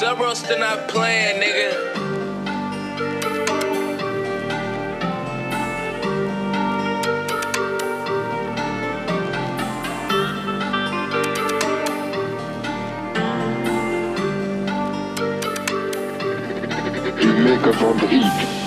Subro still not playing, nigga. You make up on the heat.